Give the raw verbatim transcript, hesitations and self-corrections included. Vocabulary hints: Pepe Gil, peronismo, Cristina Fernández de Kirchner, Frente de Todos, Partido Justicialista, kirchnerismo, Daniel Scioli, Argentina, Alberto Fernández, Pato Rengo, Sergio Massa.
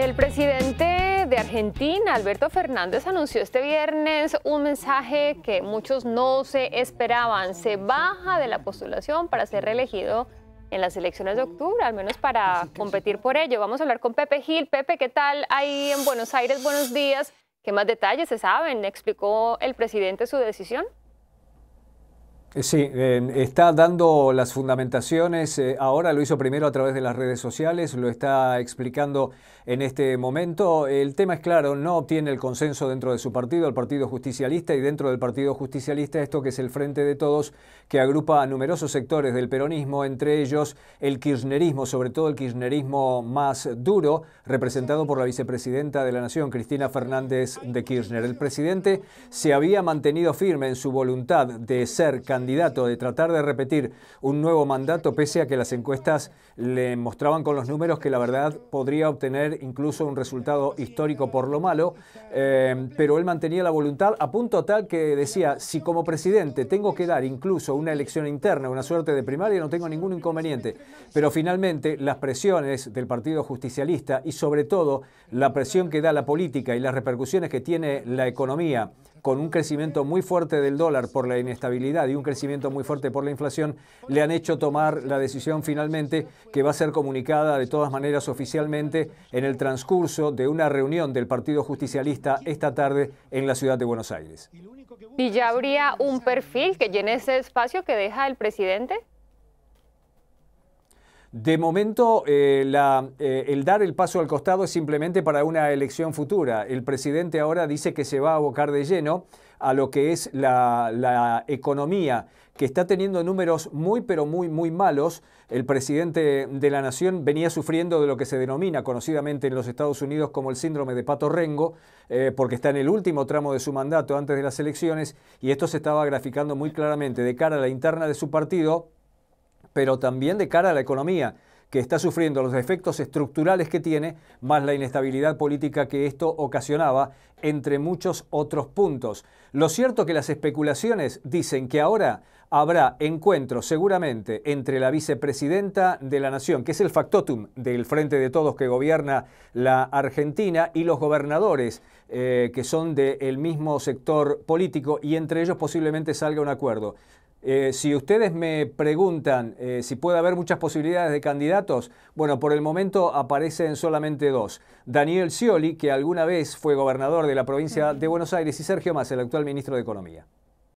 El presidente de Argentina, Alberto Fernández, anunció este viernes un mensaje que muchos no se esperaban. Se baja de la postulación para ser reelegido en las elecciones de octubre, al menos para competir por ello. Vamos a hablar con Pepe Gil. Pepe, ¿qué tal ahí en Buenos Aires? Buenos días. ¿Qué más detalles se saben? ¿Explicó el presidente su decisión? Sí, eh, está dando las fundamentaciones, eh, ahora lo hizo primero a través de las redes sociales, lo está explicando en este momento. El tema es claro, no obtiene el consenso dentro de su partido, el Partido Justicialista, y dentro del Partido Justicialista esto que es el Frente de Todos, que agrupa a numerosos sectores del peronismo, entre ellos el kirchnerismo, sobre todo el kirchnerismo más duro, representado por la vicepresidenta de la Nación, Cristina Fernández de Kirchner. El presidente se había mantenido firme en su voluntad de ser candidato candidato, de tratar de repetir un nuevo mandato, pese a que las encuestas le mostraban con los números que la verdad podría obtener incluso un resultado histórico por lo malo, eh, pero él mantenía la voluntad a punto tal que decía, si como presidente tengo que dar incluso una elección interna, una suerte de primaria, no tengo ningún inconveniente. Pero finalmente las presiones del Partido Justicialista y sobre todo la presión que da la política y las repercusiones que tiene la economía, con un crecimiento muy fuerte del dólar por la inestabilidad y un crecimiento muy fuerte por la inflación, le han hecho tomar la decisión finalmente, que va a ser comunicada de todas maneras oficialmente en el transcurso de una reunión del Partido Justicialista esta tarde en la ciudad de Buenos Aires. ¿Y ya habría un perfil que llene ese espacio que deja el presidente? De momento, eh, la, eh, el dar el paso al costado es simplemente para una elección futura. El presidente ahora dice que se va a abocar de lleno a lo que es la, la economía, que está teniendo números muy, pero muy, muy malos. El presidente de la Nación venía sufriendo de lo que se denomina conocidamente en los Estados Unidos como el síndrome de Pato Rengo, eh, porque está en el último tramo de su mandato antes de las elecciones, y esto se estaba graficando muy claramente de cara a la interna de su partido, pero también de cara a la economía, que está sufriendo los efectos estructurales que tiene, más la inestabilidad política que esto ocasionaba, entre muchos otros puntos. Lo cierto que las especulaciones dicen que ahora habrá encuentro seguramente entre la vicepresidenta de la Nación, que es el factotum del Frente de Todos que gobierna la Argentina, y los gobernadores eh, que son del mismo sector político, y entre ellos posiblemente salga un acuerdo. Eh, si ustedes me preguntan eh, si puede haber muchas posibilidades de candidatos, bueno, por el momento aparecen solamente dos. Daniel Scioli, que alguna vez fue gobernador de la provincia de Buenos Aires, y Sergio Massa, el actual ministro de Economía.